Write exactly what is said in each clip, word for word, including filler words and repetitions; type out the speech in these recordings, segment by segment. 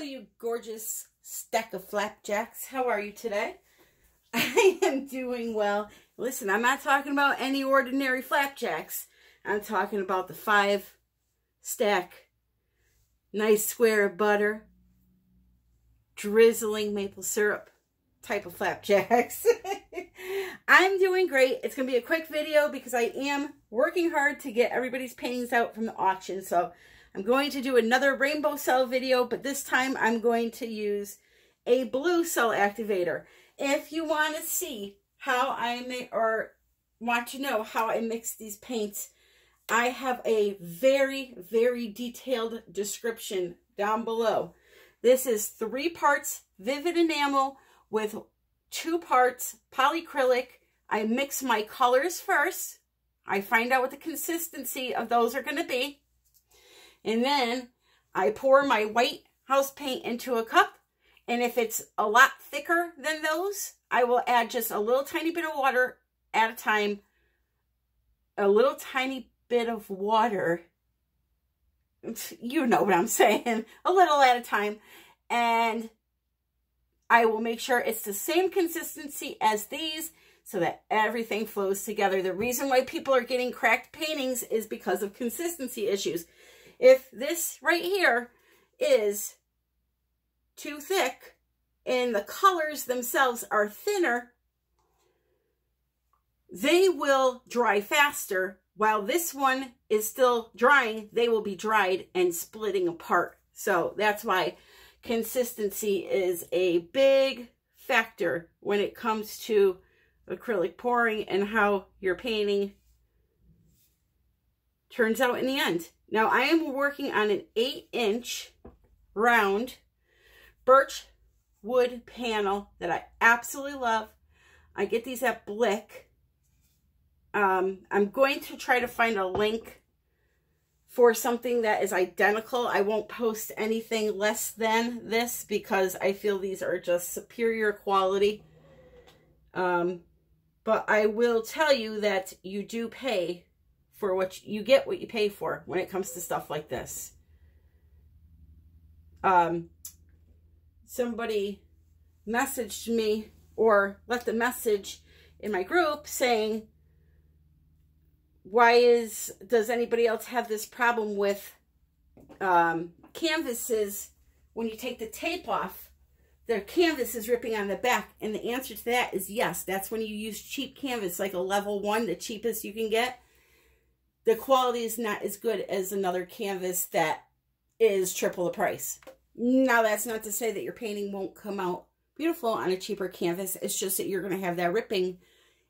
Hello, you gorgeous stack of flapjacks. How are you today? I am doing well. Listen, I'm not talking about any ordinary flapjacks. I'm talking about the five stack, nice square of butter, drizzling maple syrup type of flapjacks. I'm doing great. It's going to be a quick video because I am working hard to get everybody's paintings out from the auction. So I'm going to do another rainbow cell video, but this time I'm going to use a blue cell activator. If you want to see how I may, or want to know how I mix these paints, I have a very, very detailed description down below. This is three parts Vivid Enamel with two parts Polycrylic. I mix my colors first. I find out what the consistency of those are going to be. And then I pour my white house paint into a cup. And if it's a lot thicker than those, I will add just a little tiny bit of water at a time. A little tiny bit of water. You know what I'm saying. A little at a time. And I will make sure it's the same consistency as these so that everything flows together. The reason why people are getting cracked paintings is because of consistency issues. If this right here is too thick and the colors themselves are thinner, they will dry faster. While this one is still drying, they will be dried and splitting apart. So that's why consistency is a big factor when it comes to acrylic pouring and how your painting turns out in the end. Now I am working on an eight inch round birch wood panel that I absolutely love. I get these at Blick. Um, I'm going to try to find a link for something that is identical. I won't post anything less than this because I feel these are just superior quality. Um, but I will tell you that you do pay for what you, you get what you pay for when it comes to stuff like this. Um, somebody messaged me or left a message in my group saying, why is, does anybody else have this problem with um, canvases when you take the tape off, the canvas is ripping on the back? And the answer to that is yes. That's when you use cheap canvas, like a level one, the cheapest you can get. The quality is not as good as another canvas that is triple the price. Now, that's not to say that your painting won't come out beautiful on a cheaper canvas. It's just that you're going to have that ripping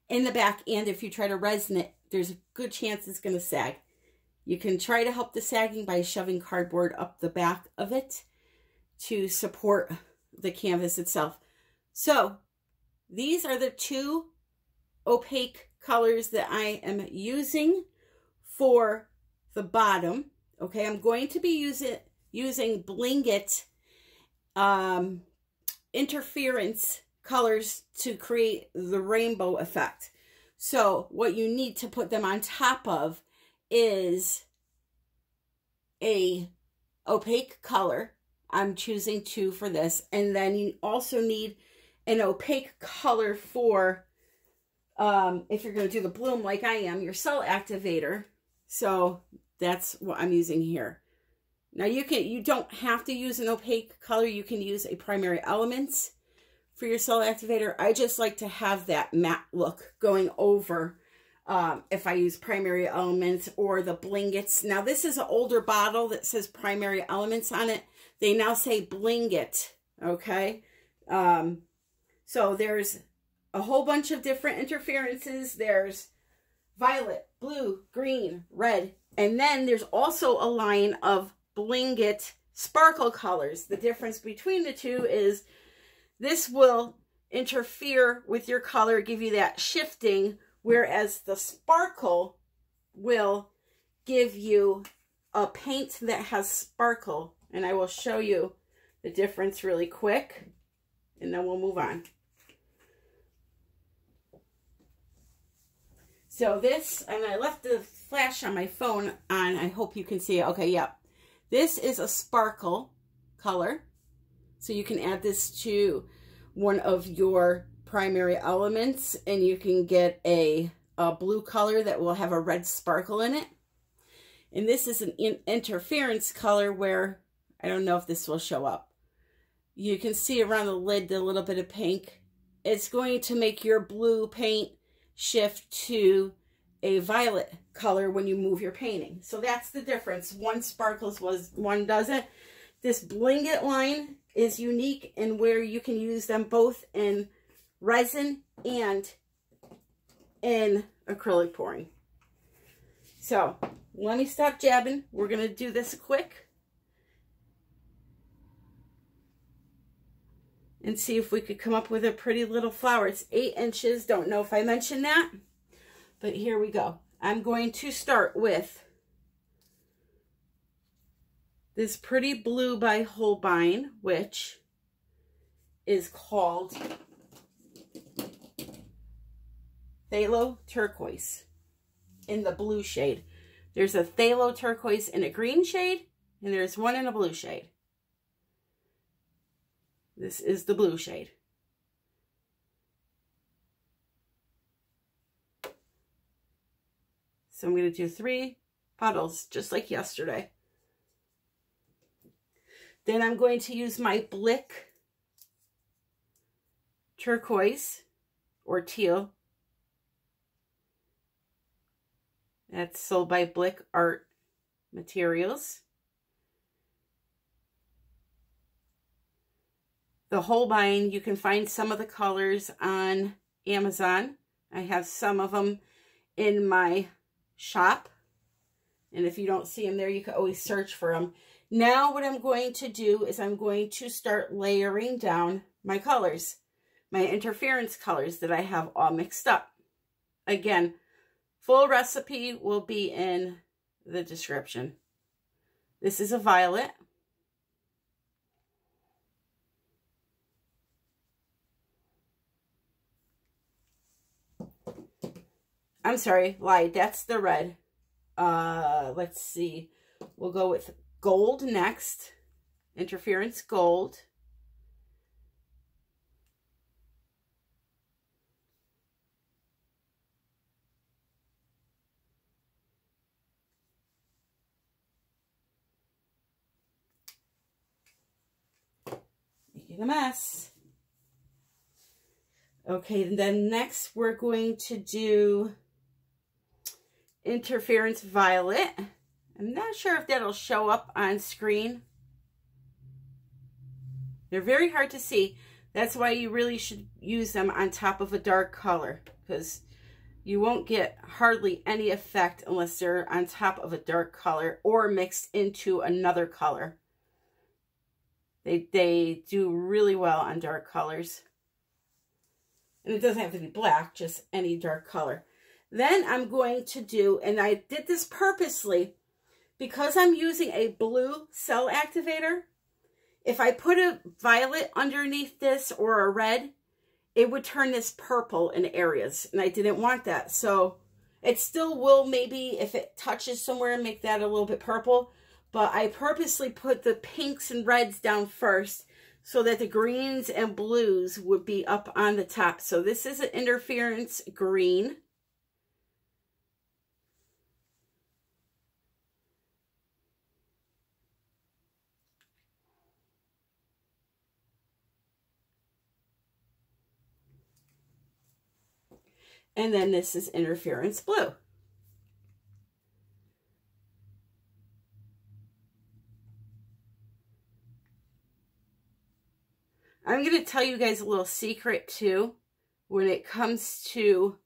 in the back. And if you try to resin it, there's a good chance it's going to sag. You can try to help the sagging by shoving cardboard up the back of it to support the canvas itself. So these are the two opaque colors that I am using for the bottom. Okay, I'm going to be using using Bling It um, interference colors to create the rainbow effect. So what you need to put them on top of is a opaque color. I'm choosing two for this, and then you also need an opaque color for um, if you're going to do the bloom like I am, your cell activator. So that's what I'm using here. Now you can, you don't have to use an opaque color. You can use a primary element for your cell activator. I just like to have that matte look going over um, if I use primary elements or the Bling It. Now this is an older bottle that says primary elements on it. They now say Bling It. Okay. Um, so there's a whole bunch of different interferences. There's violet, blue, green, red, and then there's also a line of Bling It sparkle colors. The difference between the two is this will interfere with your color, give you that shifting, whereas the sparkle will give you a paint that has sparkle. And I will show you the difference really quick, and then we'll move on. So this, and I left the flash on my phone on, I hope you can see it. Okay, yep. This is a sparkle color, So you can add this to one of your primary elements and you can get a, a blue color that will have a red sparkle in it. And this is an in interference color where, I don't know if this will show up. You can see around the lid the little bit of pink. It's going to make your blue paint shift to a violet color when you move your painting. So that's the difference. One sparkles, was one doesn't. This Bling It line is unique in where you can use them both in resin and in acrylic pouring. So let me stop jabbing. We're going to do this quick and see if we could come up with a pretty little flower. It's eight inches. Don't know if I mentioned that, but here we go. I'm going to start with this pretty blue by Holbein, which is called Phthalo Turquoise in the blue shade. There's a Phthalo Turquoise in a green shade, and there's one in a blue shade. This is the blue shade. So I'm going to do three puddles, just like yesterday. Then I'm going to use my Blick Turquoise, or teal. That's sold by Blick Art Materials. The Holbein, you can find some of the colors on Amazon. I have some of them in my shop. And if you don't see them there, you can always search for them. Now what I'm going to do is I'm going to start layering down my colors, my interference colors that I have all mixed up. Again, full recipe will be in the description. This is a violet. I'm sorry, lied. That's the red. Uh, let's see. We'll go with gold next. Interference gold. Making a mess. Okay, and then next we're going to do interference violet. I'm not sure if that'll show up on screen. They're very hard to see. That's why you really should use them on top of a dark color, because you won't get hardly any effect unless they're on top of a dark color or mixed into another color. They, they do really well on dark colors. And it doesn't have to be black, just any dark color. Then I'm going to do, and I did this purposely, because I'm using a blue cell activator, if I put a violet underneath this or a red, it would turn this purple in areas, and I didn't want that. So it still will maybe, if it touches somewhere, make that a little bit purple, but I purposely put the pinks and reds down first so that the greens and blues would be up on the top. So this is an interference green. And then this is interference blue. I'm going to tell you guys a little secret too when it comes to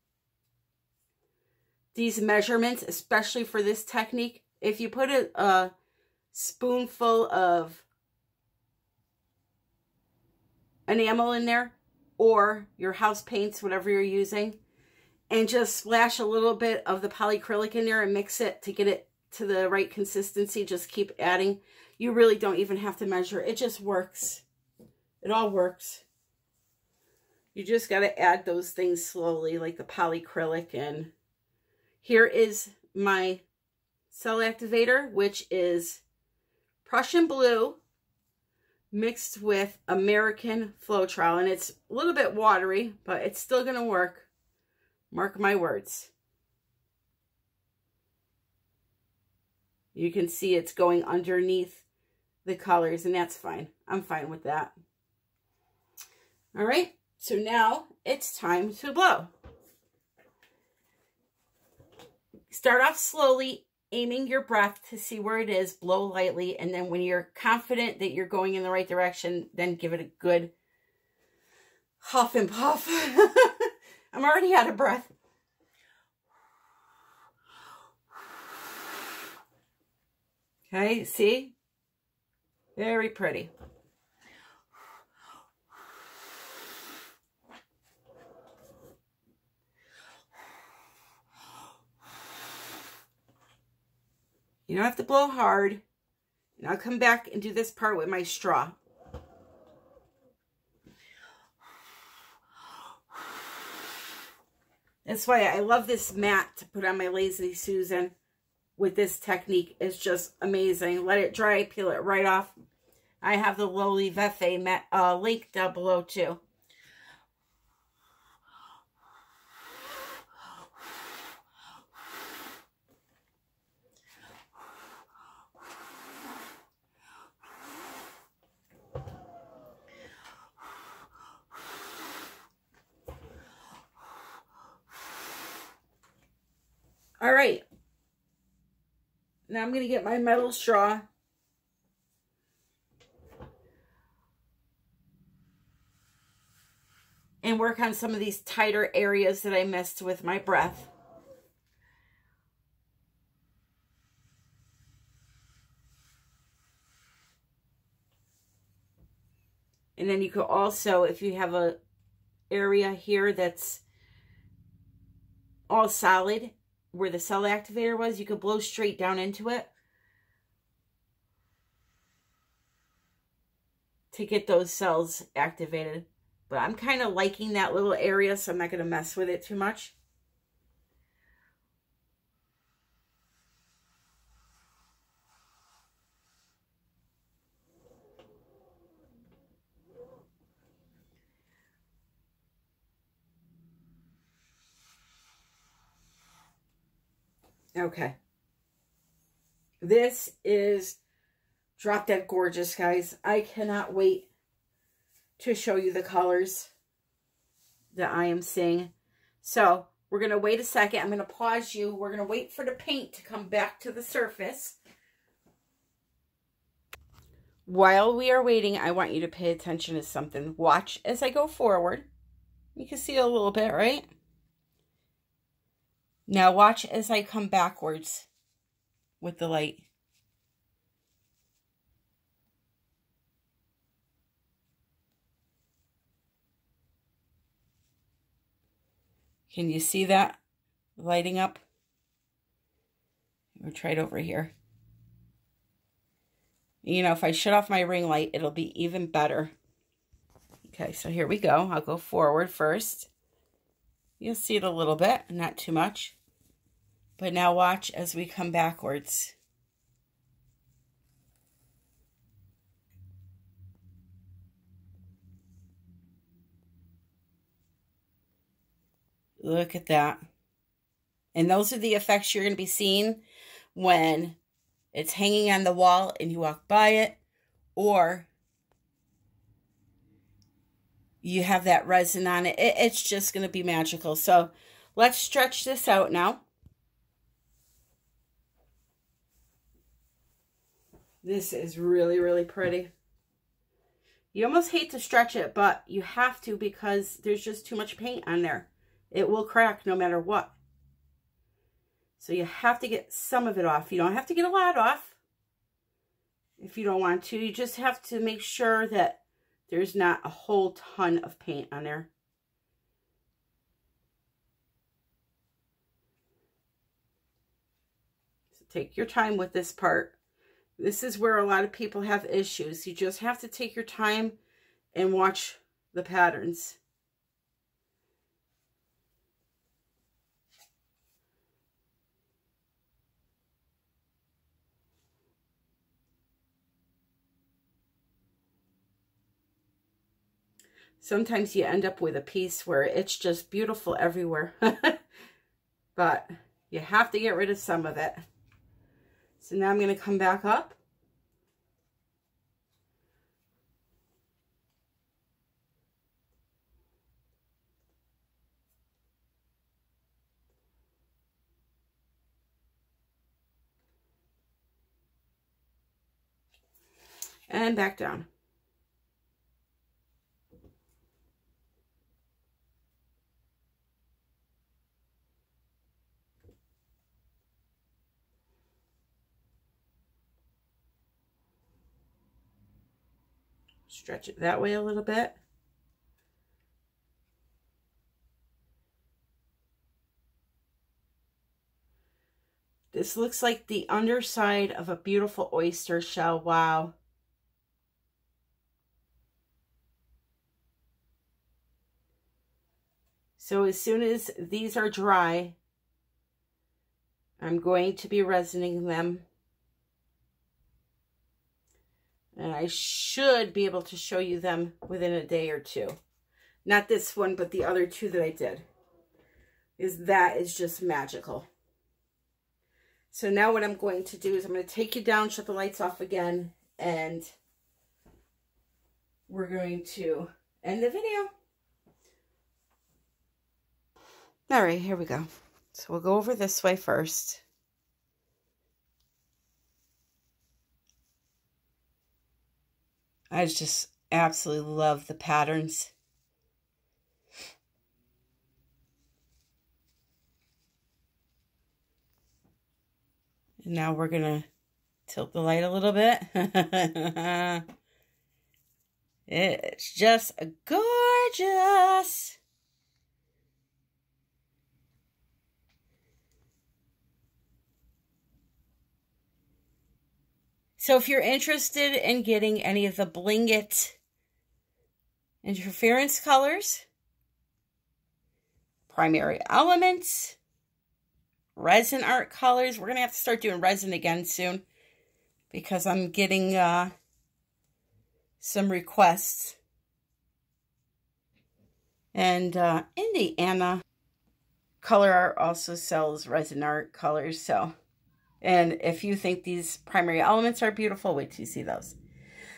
these measurements, especially for this technique. If you put a, a spoonful of enamel in there or your house paints, whatever you're using, and just splash a little bit of the polycrylic in there and mix it to get it to the right consistency. Just keep adding. You really don't even have to measure. It just works. It all works. You just got to add those things slowly, like the polycrylic. And here is my cell activator, which is Prussian Blue mixed with American Floetrol, and it's a little bit watery, but it's still going to work. Mark my words. You can see it's going underneath the colors, and that's fine. I'm fine with that. All right, so now it's time to blow. Start off slowly, aiming your breath to see where it is, blow lightly, and then when you're confident that you're going in the right direction, then give it a good huff and puff. I'm already out of breath. Okay, see? Very pretty. You don't have to blow hard. And I'll come back and do this part with my straw. That's why I love this mat to put on my Lazy Susan with this technique. It's just amazing. Let it dry, peel it right off. I have the Loli Befe mat, uh, link down below too. All right, now I'm going to get my metal straw. And work on some of these tighter areas that I missed with my breath. And then you could also, if you have an area here that's all solid, where the cell activator was, you could blow straight down into it to get those cells activated. But I'm kind of liking that little area, so I'm not going to mess with it too much. Okay, this is drop dead gorgeous, guys. I cannot wait to show you the colors that I am seeing. So we're going to wait a second. I'm going to pause you. We're going to wait for the paint to come back to the surface. While we are waiting, I want you to pay attention to something. Watch as I go forward. You can see a little bit, right? Now watch as I come backwards with the light. Can you see that lighting up? We'll try it over here. You know, if I shut off my ring light, it'll be even better. Okay, so here we go. I'll go forward first. You'll see it a little bit, not too much. But now watch as we come backwards. Look at that. And those are the effects you're going to be seeing when it's hanging on the wall and you walk by it, or you have that resin on it. it it's just going to be magical. So let's stretch this out now. This is really, really pretty. You almost hate to stretch it, but you have to because there's just too much paint on there. It will crack no matter what. So you have to get some of it off. You don't have to get a lot off if you don't want to. You just have to make sure that there's not a whole ton of paint on there. So take your time with this part. This is where a lot of people have issues. You just have to take your time and watch the patterns. sometimes you end up with a piece where it's just beautiful everywhere. But you have to get rid of some of it. So now I'm going to come back up. And back down. Stretch it that way a little bit. This looks like the underside of a beautiful oyster shell. Wow. So as soon as these are dry, I'm going to be resining them. And I should be able to show you them within a day or two. Not this one, but the other two that I did. Is that is just magical. So now what I'm going to do is I'm going to take you down, shut the lights off again, and we're going to end the video. All right, here we go. So we'll go over this way first. I just absolutely love the patterns. And now we're gonna tilt the light a little bit. It's just gorgeous. So if you're interested in getting any of the Bling It interference colors, primary elements, resin art colors, we're going to have to start doing resin again soon because I'm getting uh, some requests. And uh, Indiana Colourarte also sells resin art colors, so... And if you think these primary elements are beautiful, wait till you see those.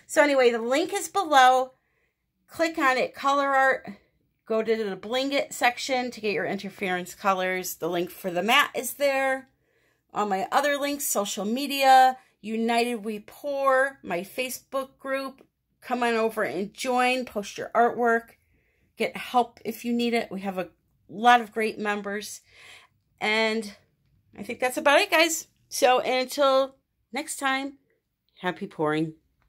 So anyway, the link is below. Click on it, Colourarte. Go to the Bling It section to get your interference colors. The link for the mat is there. All my other links, social media, United We Pour, my Facebook group. Come on over and join. Post your artwork. Get help if you need it. We have a lot of great members. And I think that's about it, guys. So, and until next time, happy pouring.